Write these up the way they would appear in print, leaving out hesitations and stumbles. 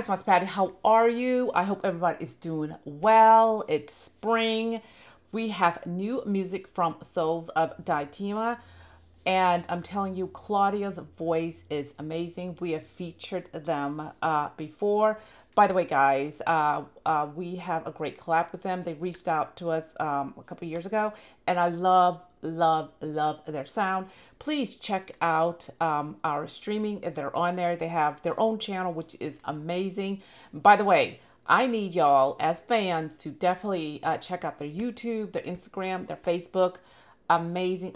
guys, my Patty, how are you? I hope everybody is doing well. It's spring. We have new music from Souls of Diotima, and I'm telling you, Claudia's voice is amazing. We have featured them before. By the way, guys, we have a great collab with them. They reached out to us a couple years ago, and I love their sound. Please check out our streaming. They're on there. They have their own channel, which is amazing. By the way, I need y'all as fans to definitely check out their YouTube, their Instagram, their Facebook. Amazing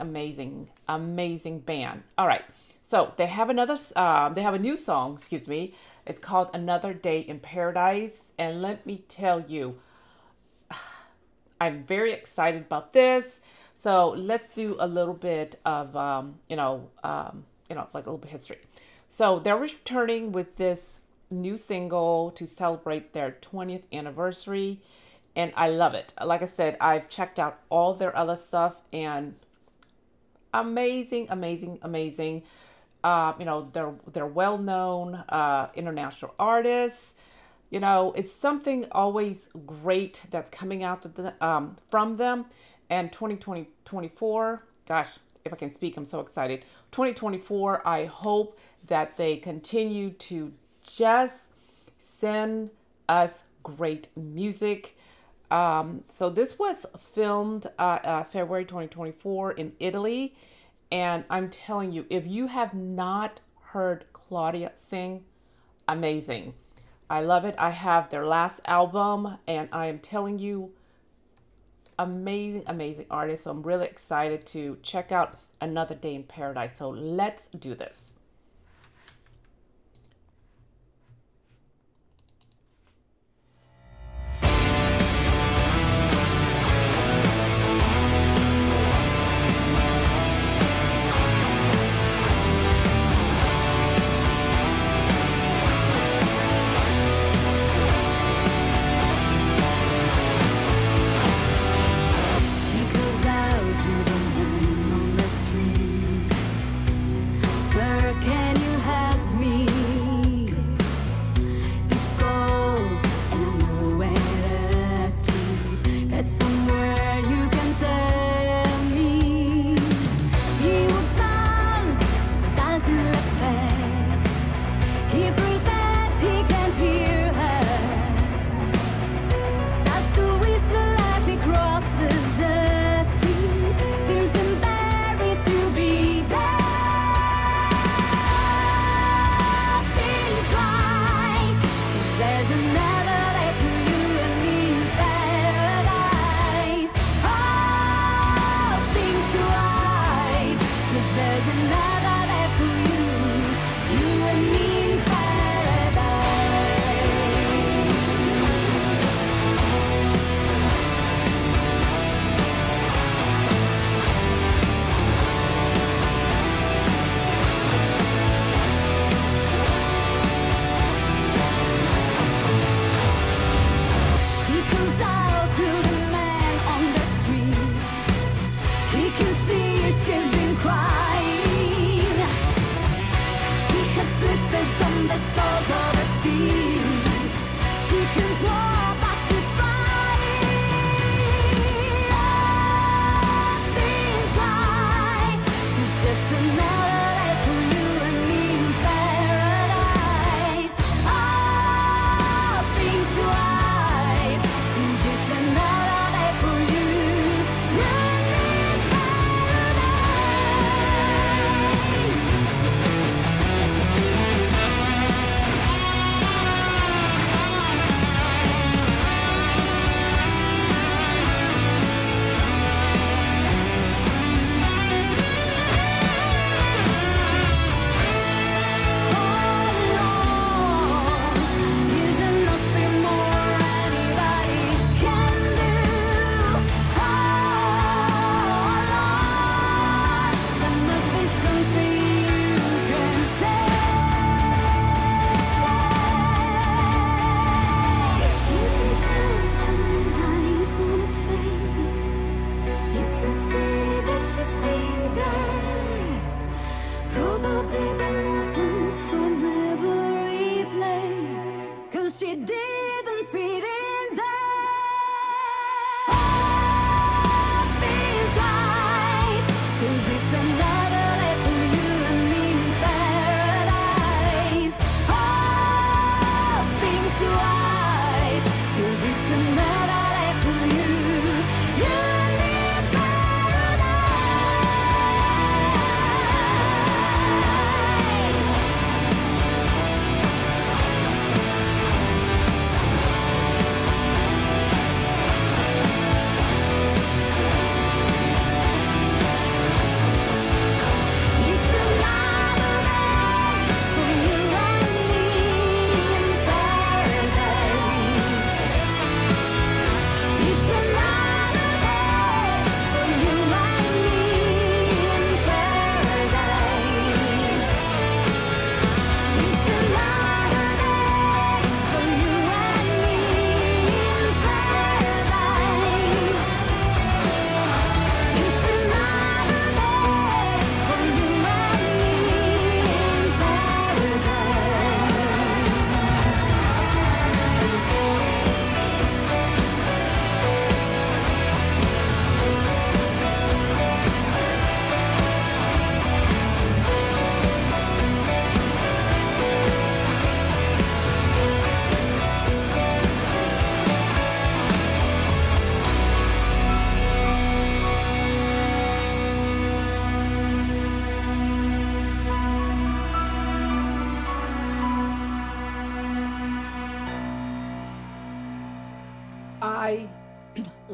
band. All right, so they have a new song, excuse me. It's called Another Day in Paradise, and let me tell you, I'm very excited about this. So let's do a little bit of like a little bit of history. So they're returning with this new single to celebrate their 20th anniversary, and I love it. Like I said, I've checked out all their other stuff, and amazing. They're well-known international artists. You know, it's something always great that's coming out from them. And 2024, gosh, if I can speak, I'm so excited. 2024, I hope that they continue to just send us great music. So this was filmed February 2024 in Italy. And I'm telling you, if you have not heard Claudia sing, amazing. I love it. I have their last album, and I am telling you, amazing artist. So I'm really excited to check out Another Day in Paradise. So let's do this. Sir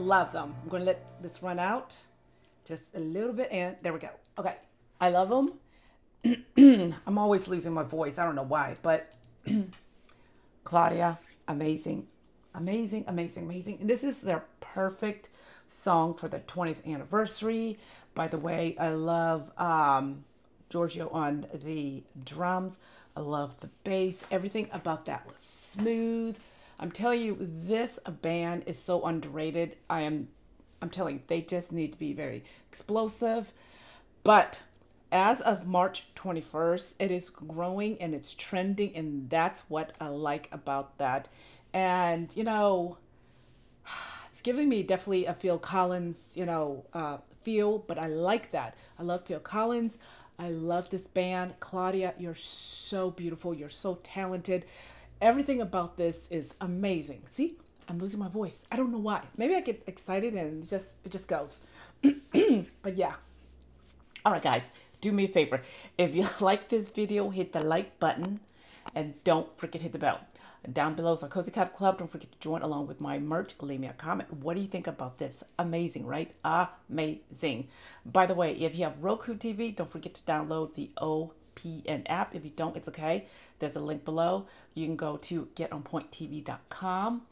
Love them. I'm going to let this run out just a little bit, and there we go. Okay, I love them. I'm always losing my voice. I don't know why, but Claudia, amazing, amazing, amazing, amazing. And this is their perfect song for the 20th anniversary. By the way, I love Giorgio on the drums. I love the bass. Everything about that was smooth. I'm telling you, this band is so underrated. I'm telling you, they just need to be very explosive. But as of March 21st, it is growing and it's trending, and that's what I like about that. And, you know, it's giving me definitely a Phil Collins, you know, feel, but I like that. I love Phil Collins. I love this band. Claudia, you're so beautiful. You're so talented. Everything about this is amazing. See, I'm losing my voice. I don't know why. Maybe I get excited and it just goes. But yeah. All right, guys, do me a favor. If you like this video, hit the like button and don't forget to hit the bell. Down below is our Cozy Cup Club. Don't forget to join along with my merch. Leave me a comment. What do you think about this? Amazing, right? Amazing. By the way, if you have Roku TV, don't forget to download the OPN app. If you don't, it's okay. There's a link below. You can go to getonpointtv.com.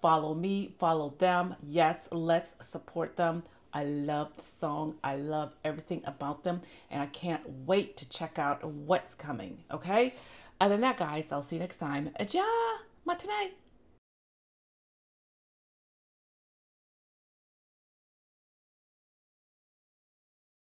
Follow me. Follow them. Yes, let's support them. I love the song. I love everything about them. And I can't wait to check out what's coming. Okay? Other than that, guys, I'll see you next time. Ja, matinee.